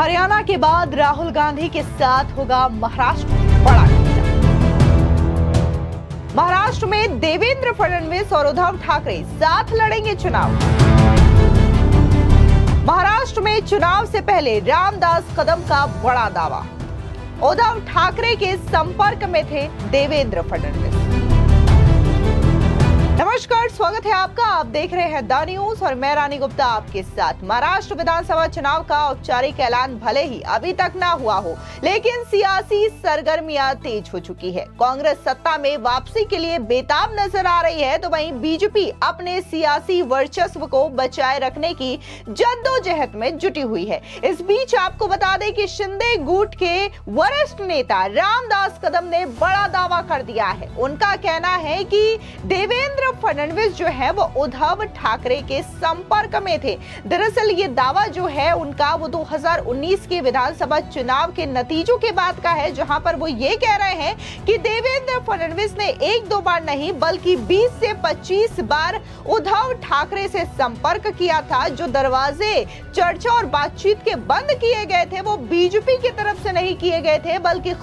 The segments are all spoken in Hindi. हरियाणा के बाद राहुल गांधी के साथ होगा महाराष्ट्र बड़ा फैसला। महाराष्ट्र में देवेंद्र फडणवीस और उद्धव ठाकरे साथ लड़ेंगे चुनाव। महाराष्ट्र में चुनाव से पहले रामदास कदम का बड़ा दावा, उद्धव ठाकरे के संपर्क में थे देवेंद्र फडणवीस। नमस्कार, स्वागत है आपका, आप देख रहे हैं द न्यूज और मैं रानी गुप्ता आपके साथ। महाराष्ट्र विधानसभा चुनाव का औपचारिक ऐलान भले ही अभी तक ना हुआ हो, लेकिन सियासी सरगर्मियां तेज हो चुकी है। कांग्रेस सत्ता में वापसी के लिए बेताब नजर आ रही है, तो वहीं बीजेपी अपने सियासी वर्चस्व को बचाए रखने की जद्दोजहद में जुटी हुई है। इस बीच आपको बता दें कि शिंदे गुट के वरिष्ठ नेता रामदास कदम ने बड़ा दावा कर दिया है। उनका कहना है कि देवेंद्र फडणवीस जो है वो उद्धव ठाकरे के संपर्क में थे। दरअसल ये दावा जो है उनका वो 2019 के विधानसभा चुनाव के नतीजों के बाद का है, जहां पर वो ये कह रहे हैं कि देवेंद्र फडणवीस ने एक दो बार नहीं बल्कि 20 से 25 बार उद्धव ठाकरे से संपर्क किया था। जो दरवाजे चर्चा और बातचीत के बंद किए गए थे वो बीजेपी की तरफ से नहीं किए गए थे, बल्कि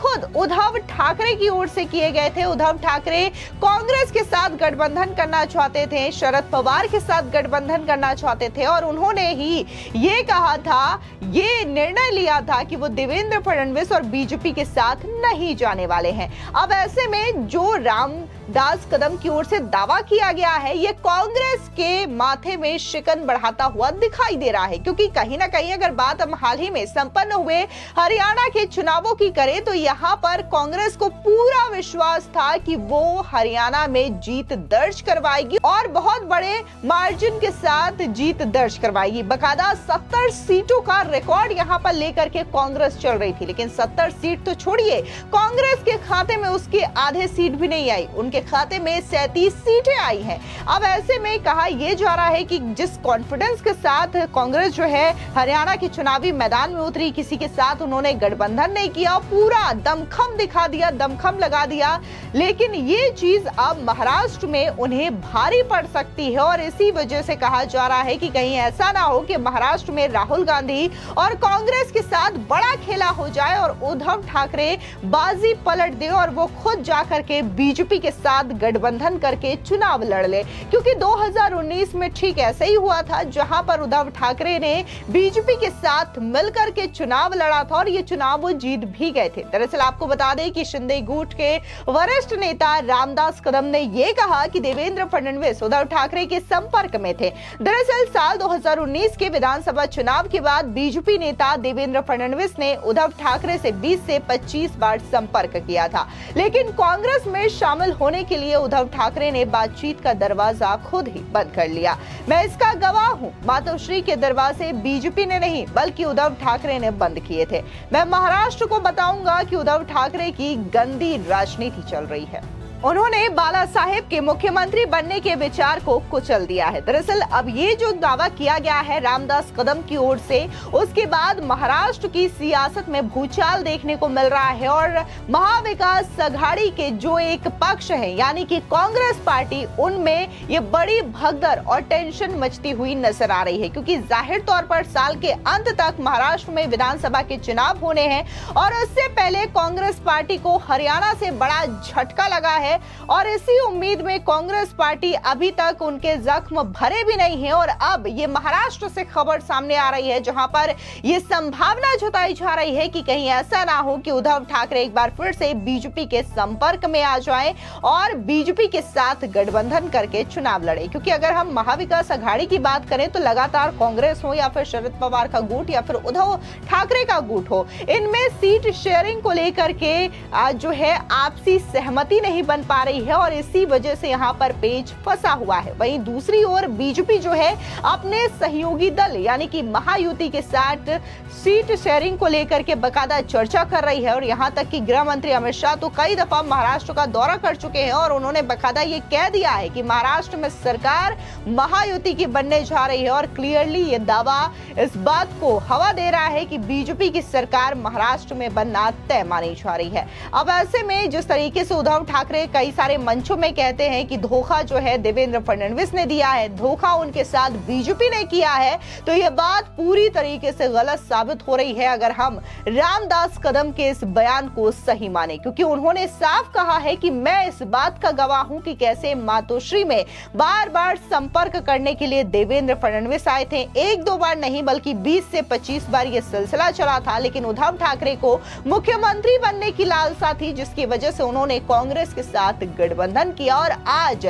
खुद उद्धव ठाकरे की ओर से किए गए थे। उद्धव ठाकरे कांग्रेस के साथ गठबंधन करना चाहते थे, शरद पवार के साथ गठबंधन करना चाहते थे और उन्होंने ही ये कहा था, ये निर्णय लिया था कि वो देवेंद्र फडणवीस और बीजेपी के साथ नहीं जाने वाले हैं। अब ऐसे में जो रामदास कदम की ओर से दावा किया गया है ये कांग्रेस के माथे में शिकन बढ़ाता हुआ दिखाई दे रहा है, क्योंकि कहीं ना कहीं अगर बात हम हाल ही में संपन्न हुए हरियाणा के चुनावों की करें तो यहाँ पर कांग्रेस को पूरा विश्वास था कि वो हरियाणा में जीत दर्ज करवाएगी और बहुत बड़े मार्जिन के साथ जीत दर्ज करवाएगी। बकायदा 70 सीटों का रिकॉर्ड यहां पर लेकर के कांग्रेस चल रही थी, लेकिन 70 सीट तो छोड़िए, कांग्रेस के खाते में उसकी आधे सीट भी नहीं आई, उनके खाते में 37 सीटें आई हैं। अब ऐसे में कहा यह जा रहा है कि जिस कॉन्फिडेंस के साथ कांग्रेस जो है हरियाणा के चुनावी मैदान में उतरी, किसी के साथ उन्होंने गठबंधन नहीं किया, पूरा दमखम दिखा दिया, दमखम लगा दिया, लेकिन ये चीज अब महाराष्ट्र में उन्हें भारी पड़ सकती है। और इसी वजह से कहा जा रहा है कि कहीं ऐसा ना हो कि महाराष्ट्र में राहुल गांधी और कांग्रेस के साथ बड़ा खेला हो जाए और उद्धव ठाकरे बाजी पलट दे और वो खुद जाकर के बीजेपी के साथ गठबंधन करके चुनाव लड़ ले, क्योंकि 2019 में ठीक ऐसे ही हुआ था, जहां पर उद्धव ठाकरे ने बीजेपी के साथ मिलकर के चुनाव लड़ा था और ये चुनाव वो जीत भी गए थे। दरअसल आपको बता दें कि शिंदे गुट के वरिष्ठ नेता रामदास कदम ने यह कहा कि देवेंद्र फडणवीस उद्धव ठाकरे के संपर्क में थे। दरअसल साल 2019 के विधानसभा चुनाव के बाद बीजेपी नेता देवेंद्र फडणवीस ने उद्धव ठाकरे से 20 से 25 बार संपर्क किया था, लेकिन कांग्रेस में शामिल होने के लिए उद्धव ठाकरे ने बातचीत का दरवाजा खुद ही बंद कर लिया। मैं इसका गवाह हूँ, मातोश्री के दरवाजे बीजेपी ने नहीं बल्कि उद्धव ठाकरे ने बंद किए थे। मैं महाराष्ट्र को बताऊंगा कि उद्धव ठाकरे की गंदी राजनीति चल रही है। उन्होंने बाला साहेब के मुख्यमंत्री बनने के विचार को कुचल दिया है। दरअसल अब ये जो दावा किया गया है रामदास कदम की ओर से, उसके बाद महाराष्ट्र की सियासत में भूचाल देखने को मिल रहा है और महाविकास आघाड़ी के जो एक पक्ष है यानी कि कांग्रेस पार्टी, उनमें ये बड़ी भगदड़ और टेंशन मचती हुई नजर आ रही है, क्योंकि जाहिर तौर पर साल के अंत तक महाराष्ट्र में विधानसभा के चुनाव होने हैं और उससे पहले कांग्रेस पार्टी को हरियाणा से बड़ा झटका लगा है और इसी उम्मीद में कांग्रेस पार्टी अभी तक उनके जख्म भरे भी नहीं है। और अब ये महाराष्ट्र से खबर सामने आ रही है जहां पर ये संभावना जताई जा रही है कि कहीं ऐसा ना हो कि उद्धव ठाकरे एक बार फिर से बीजेपी के संपर्क में आ जाएं और बीजेपी के साथ गठबंधन करके चुनाव लड़े, क्योंकि अगर हम महाविकास आघाड़ी की बात करें तो लगातार कांग्रेस हो या फिर शरद पवार का गुट या फिर उद्धव ठाकरे का गुट हो, इनमें सीट शेयरिंग को लेकर के जो है आपसी सहमति नहीं बन पा रही है और इसी वजह से यहां पर पेच फंसा हुआ है। वहीं दूसरी ओर बीजेपी जो है अपने सहयोगी दल यानी कि महायुति के साथ सीट शेयरिंग को लेकर के बकायदा चर्चा कर रही है और यहां तक कि गृह मंत्री अमित शाह तो कई दफा महाराष्ट्र का दौरा कर चुके हैं और उन्होंने बकायदा ये कह दिया है कि महाराष्ट्र में सरकार महायुति की बनने जा रही है और क्लियरली ये दावा इस बात को हवा दे रहा है कि बीजेपी की सरकार महाराष्ट्र में बनना तय मानी जा रही है। अब ऐसे में जिस तरीके से उद्धव ठाकरे कई सारे मंचों में कहते हैं कि धोखा जो है देवेंद्र फडणवीस ने दिया है, धोखा उनके साथ बीजेपी ने किया है, तो यह बात पूरी तरीके से गलत साबित हो रही है अगर हम रामदास कदम के इस बयान को सही माने, क्योंकि उन्होंने साफ कहा है कि मैं इस बात का गवाह हूं कि कैसे मातोश्री में बार बार संपर्क करने के लिए देवेंद्र फडणवीस आए थे। एक दो बार नहीं बल्कि 20 से 25 बार यह सिलसिला चला था, लेकिन उद्धव ठाकरे को मुख्यमंत्री बनने की लालसा थी, जिसकी वजह से उन्होंने कांग्रेस के साथ गठबंधन किया और आज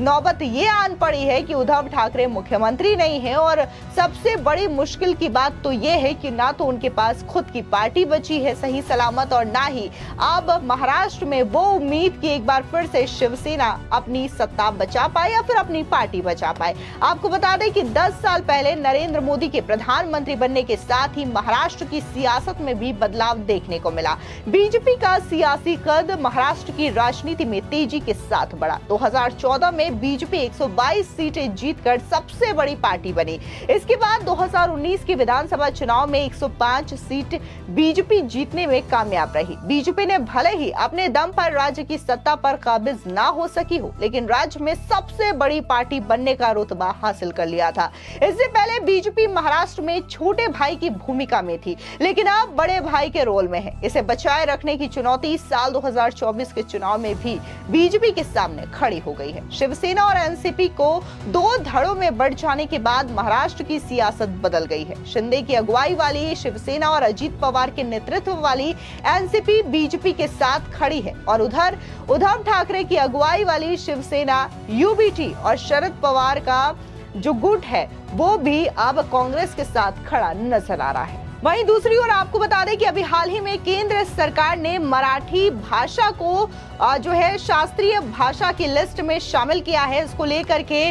नौबत ये आन पड़ी है कि उद्धव ठाकरे मुख्यमंत्री नहीं है। और सबसे बड़ी मुश्किल की बात तो यह है कि ना तो उनके पास खुद की पार्टी बची है सही सलामत, और ना ही अब महाराष्ट्र में वो उम्मीद की एक बार फिर से शिवसेना अपनी सत्ता बचा पाए या फिर अपनी पार्टी बचा पाए। आपको बता दें कि 10 साल पहले नरेंद्र मोदी के प्रधानमंत्री बनने के साथ ही महाराष्ट्र की सियासत में भी बदलाव देखने को मिला। बीजेपी का सियासी कद महाराष्ट्र की राजनीति में तेजी के साथ बढ़ा। 2014 में बीजेपी 122 सीटें जीतकर सबसे बड़ी पार्टी बनी। इसके बाद 2019 के विधानसभा चुनाव में 105 सीट बीजेपी जीतने में कामयाब रही। बीजेपी ने भले ही अपने दम पर राज्य की सत्ता पर काबिज ना हो सकी हो, लेकिन राज्य में सबसे बड़ी पार्टी बनने का रुतबा हासिल कर लिया था। इससे पहले बीजेपी महाराष्ट्र में छोटे भाई की भूमिका में थी, लेकिन अब बड़े भाई के रोल में है। इसे बचाए रखने की चुनौती साल 2024 के चुनाव में भी बीजेपी के सामने खड़ी हो गई है। शिवसेना और एनसीपी को दो धड़ों में बढ़ जाने के बाद महाराष्ट्र की सियासत बदल गई है। शिंदे की अगुवाई वाली शिवसेना और अजीत पवार के नेतृत्व वाली एनसीपी बीजेपी के साथ खड़ी है, और उधर उद्धव ठाकरे की अगुवाई वाली शिवसेना यूबीटी और शरद पवार का जो गुट है वो भी अब कांग्रेस के साथ खड़ा नजर आ रहा है। वहीं दूसरी ओर आपको बता दें कि अभी हाल ही में केंद्र सरकार ने मराठी भाषा को जो है शास्त्रीय भाषा की लिस्ट में शामिल किया है। इसको लेकर के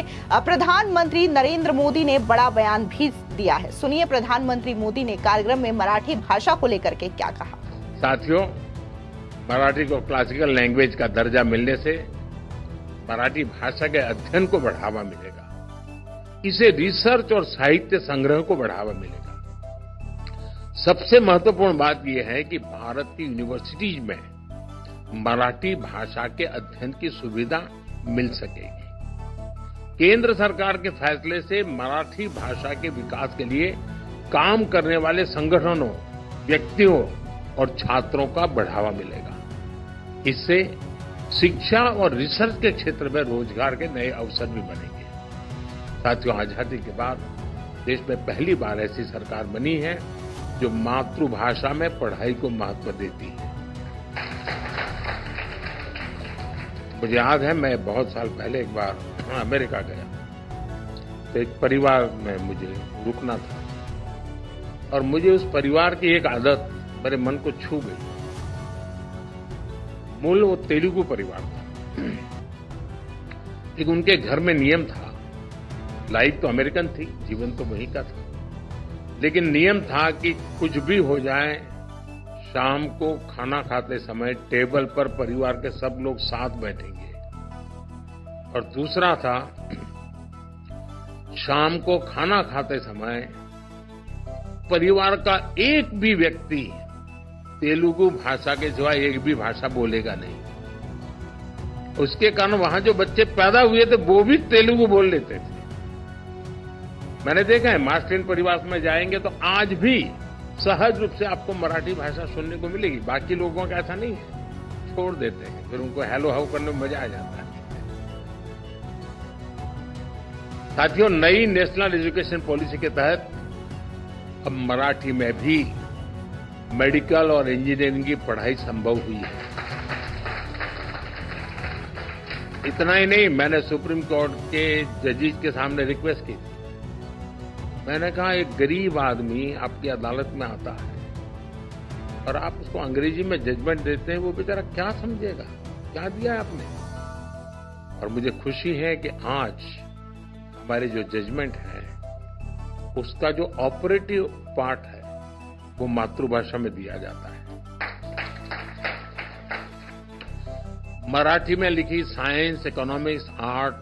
प्रधानमंत्री नरेंद्र मोदी ने बड़ा बयान भी दिया है। सुनिए प्रधानमंत्री मोदी ने कार्यक्रम में मराठी भाषा को लेकर के क्या कहा। साथियों, मराठी को क्लासिकल लैंग्वेज का दर्जा मिलने से मराठी भाषा के अध्ययन को बढ़ावा मिलेगा, इसे रिसर्च और साहित्य संग्रह को बढ़ावा मिलेगा। सबसे महत्वपूर्ण बात यह है कि भारत की यूनिवर्सिटीज में मराठी भाषा के अध्ययन की सुविधा मिल सकेगी। केंद्र सरकार के फैसले से मराठी भाषा के विकास के लिए काम करने वाले संगठनों, व्यक्तियों और छात्रों का बढ़ावा मिलेगा। इससे शिक्षा और रिसर्च के क्षेत्र में रोजगार के नए अवसर भी बनेंगे। साथियों, आजादी के बाद देश में पहली बार ऐसी सरकार बनी है जो मातृभाषा में पढ़ाई को महत्व देती है। मुझे याद है, मैं बहुत साल पहले एक बार अमेरिका गया तो एक परिवार में मुझे रुकना था और मुझे उस परिवार की एक आदत मेरे मन को छू गई। मूल वो तेलुगु परिवार था, लेकिन उनके घर में नियम था, लाइफ तो अमेरिकन थी, जीवन तो वहीं का था, लेकिन नियम था कि कुछ भी हो जाए शाम को खाना खाते समय टेबल पर परिवार के सब लोग साथ बैठेंगे। और दूसरा था, शाम को खाना खाते समय परिवार का एक भी व्यक्ति तेलुगु भाषा के सिवा एक भी भाषा बोलेगा नहीं। उसके कारण वहां जो बच्चे पैदा हुए थे वो भी तेलुगु बोल लेते थे। मैंने देखा है, मास्टरीन परिवार में जाएंगे तो आज भी सहज रूप से आपको मराठी भाषा सुनने को मिलेगी। बाकी लोगों का ऐसा नहीं है, छोड़ देते हैं, फिर उनको हेलो हाउ करने में मजा आ जाता है। साथियों, नई नेशनल एजुकेशन पॉलिसी के तहत अब मराठी में भी मेडिकल और इंजीनियरिंग की पढ़ाई संभव हुई है। इतना ही नहीं, मैंने सुप्रीम कोर्ट के जजिस के सामने रिक्वेस्ट की। मैंने कहा, एक गरीब आदमी आपकी अदालत में आता है और आप उसको अंग्रेजी में जजमेंट देते हैं, वो बेचारा क्या समझेगा, क्या दिया आपने। और मुझे खुशी है कि आज हमारे जो जजमेंट है उसका जो ऑपरेटिव पार्ट है वो मातृभाषा में दिया जाता है। मराठी में लिखी साइंस, इकोनॉमिक्स, आर्ट,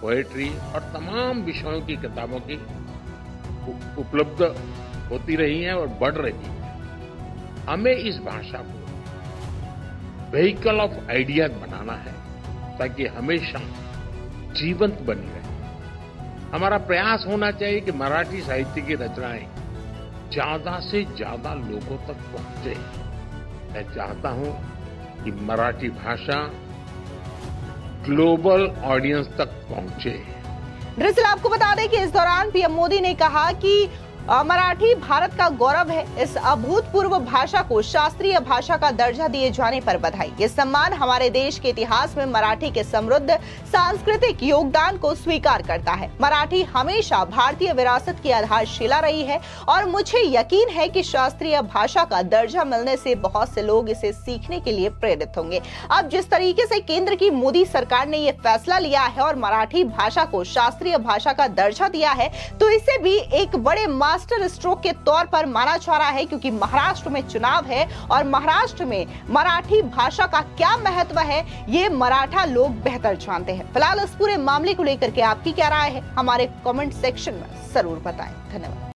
पोएट्री और तमाम विषयों की किताबों की उपलब्ध होती रही है और बढ़ रही है। हमें इस भाषा को व्हीकल ऑफ आइडियाज बनाना है। ताकि हमेशा जीवंत बनी रहे। हमारा प्रयास होना चाहिए कि मराठी साहित्य की रचनाएं ज्यादा से ज्यादा लोगों तक पहुंचे। मैं चाहता हूं कि मराठी भाषा ग्लोबल ऑडियंस तक पहुंचे। दरअसल आपको बता दें कि इस दौरान पीएम मोदी ने कहा कि मराठी भारत का गौरव है। इस अभूतपूर्व भाषा को शास्त्रीय भाषा का दर्जा दिए जाने पर बधाई। ये सम्मान हमारे देश के इतिहास में मराठी के समृद्ध सांस्कृतिक योगदान को स्वीकार करता है। मराठी हमेशा भारतीय विरासत की आधारशिला रही है और मुझे यकीन है कि शास्त्रीय भाषा का दर्जा मिलने से बहुत से लोग इसे सीखने के लिए प्रेरित होंगे। अब जिस तरीके से केंद्र की मोदी सरकार ने ये फैसला लिया है और मराठी भाषा को शास्त्रीय भाषा का दर्जा दिया है, तो इसे भी एक बड़े मास्टर स्ट्रोक के तौर पर माना जा रहा है, क्योंकि महाराष्ट्र में चुनाव है और महाराष्ट्र में मराठी भाषा का क्या महत्व है ये मराठा लोग बेहतर जानते हैं। फिलहाल इस पूरे मामले को लेकर के आपकी क्या राय है, हमारे कमेंट सेक्शन में जरूर बताएं। धन्यवाद।